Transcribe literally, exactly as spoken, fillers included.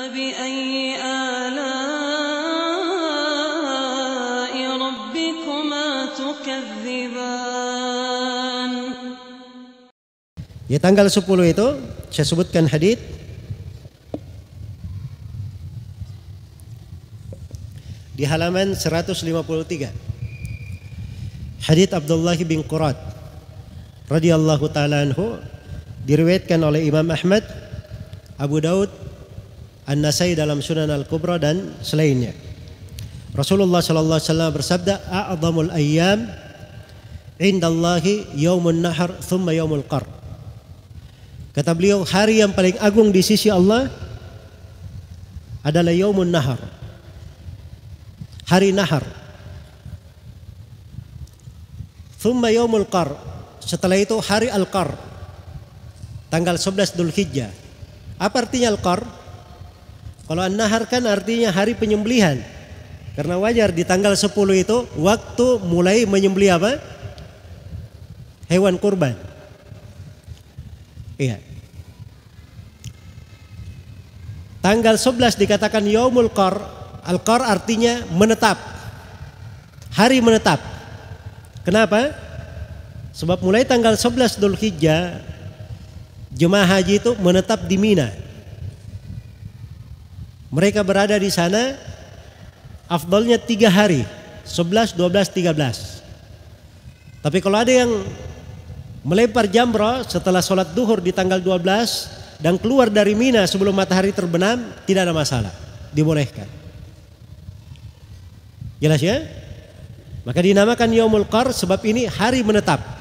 فبأي آلاء ربكما تكذبان. Di tanggal sepuluh itu saya sebutkan hadis di halaman seratus lima puluh tiga. Hadis Abdullah bin Qurat radhiyallahu taala anhu diriwayatkan oleh Imam Ahmad, Abu Daud, An-Nasai dalam Sunan Al-Kubra dan selainnya. Rasulullah sallallahu alaihi wasallam bersabda, "A'dhamul ayyam 'indallahi yaumun nahar thumma yaumul qar." Kata beliau, hari yang paling agung di sisi Allah adalah yaumun nahar, hari nahar. Thumma yaumul qar, setelah itu hari al-qar, tanggal sebelas Dzulhijjah. Apa artinya al-qar? Kalau an-nahar kan artinya hari penyembelihan, karena wajar di tanggal sepuluh itu waktu mulai menyembelih apa? Hewan kurban. Iya. Tanggal sebelas dikatakan yaumul qar. Al-qar artinya menetap, hari menetap. Kenapa? Sebab mulai tanggal sebelas Dzulhijjah jemaah haji itu menetap di Mina. Mereka berada di sana afdalnya tiga hari, sebelas, dua belas, tiga belas. Tapi kalau ada yang melempar jamrah setelah sholat duhur di tanggal dua belas dan keluar dari Mina sebelum matahari terbenam, tidak ada masalah, dibolehkan. Jelas ya? Maka dinamakan yaumul qar sebab ini hari menetap.